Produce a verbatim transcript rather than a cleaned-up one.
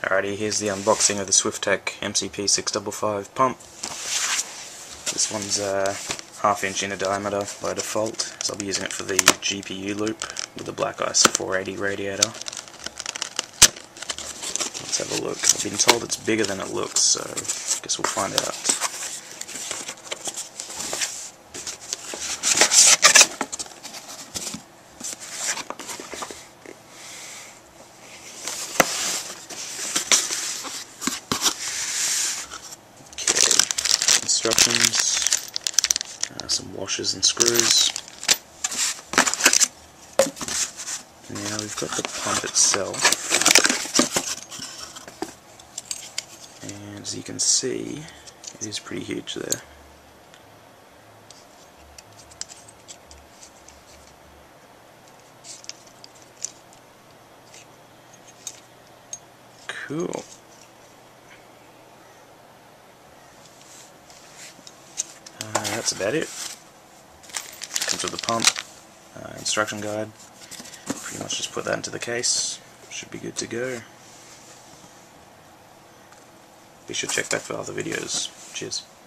Alrighty, here's the unboxing of the Swiftech M C P six five five pump. This one's a half inch inner diameter by default, so I'll be using it for the G P U loop with the Black Ice four eighty radiator. Let's have a look. I've been told it's bigger than it looks, so I guess we'll find out. Instructions, uh, some washers and screws. Now we've got the pump itself, and as you can see, it is pretty huge there. Cool. That's about it. Comes with the pump, uh, instruction guide. Pretty much just put that into the case. Should be good to go. Be sure to check back for other videos. Cheers.